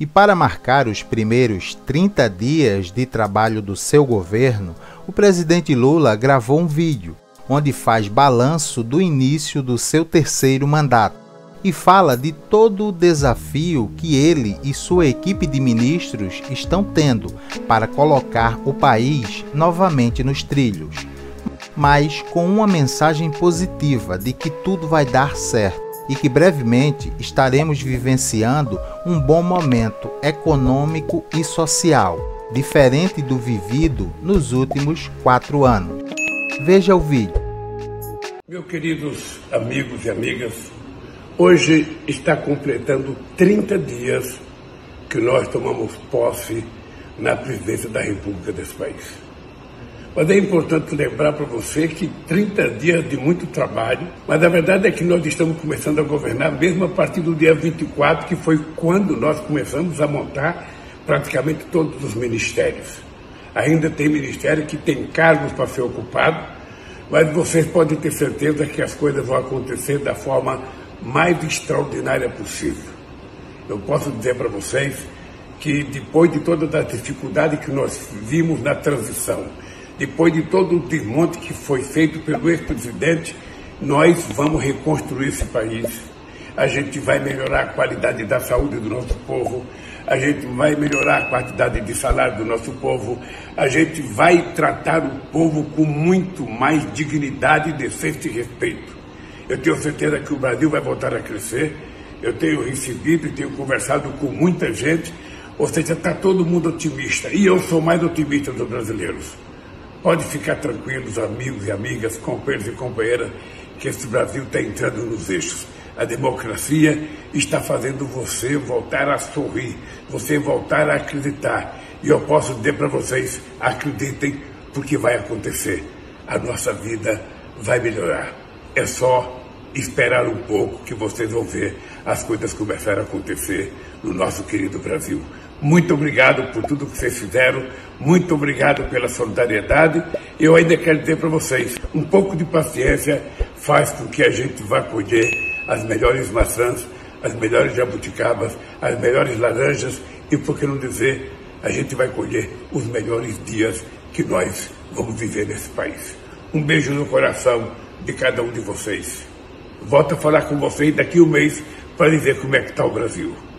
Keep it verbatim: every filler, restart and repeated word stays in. E para marcar os primeiros trinta dias de trabalho do seu governo, o presidente Lula gravou um vídeo onde faz balanço do início do seu terceiro mandato e fala de todo o desafio que ele e sua equipe de ministros estão tendo para colocar o país novamente nos trilhos, mas com uma mensagem positiva de que tudo vai dar certo e que brevemente estaremos vivenciando um bom momento econômico e social, diferente do vivido nos últimos quatro anos. Veja o vídeo. Meus queridos amigos e amigas, hoje está completando trinta dias que nós tomamos posse na presidência da República desse país. Mas é importante lembrar para você que trinta dias de muito trabalho, mas a verdade é que nós estamos começando a governar mesmo a partir do dia vinte e quatro, que foi quando nós começamos a montar praticamente todos os ministérios. Ainda tem ministério que tem cargos para ser ocupado, mas vocês podem ter certeza que as coisas vão acontecer da forma mais extraordinária possível. Eu posso dizer para vocês que depois de toda a dificuldade que nós vimos na transição, depois de todo o desmonte que foi feito pelo ex-presidente, nós vamos reconstruir esse país. A gente vai melhorar a qualidade da saúde do nosso povo, a gente vai melhorar a quantidade de salário do nosso povo, a gente vai tratar o povo com muito mais dignidade, decência e respeito. Eu tenho certeza que o Brasil vai voltar a crescer. Eu tenho recebido e tenho conversado com muita gente, ou seja, está todo mundo otimista, e eu sou mais otimista dos brasileiros. Pode ficar tranquilos, amigos e amigas, companheiros e companheiras, que esse Brasil está entrando nos eixos. A democracia está fazendo você voltar a sorrir, você voltar a acreditar. E eu posso dizer para vocês, acreditem, porque vai acontecer. A nossa vida vai melhorar. É só esperar um pouco que vocês vão ver as coisas começarem a acontecer no nosso querido Brasil. Muito obrigado por tudo que vocês fizeram, muito obrigado pela solidariedade. Eu ainda quero dizer para vocês, um pouco de paciência faz com que a gente vá colher as melhores maçãs, as melhores jabuticabas, as melhores laranjas e, por que não dizer, a gente vai colher os melhores dias que nós vamos viver nesse país. Um beijo no coração de cada um de vocês. Volto a falar com vocês daqui a um mês para dizer como é que está o Brasil.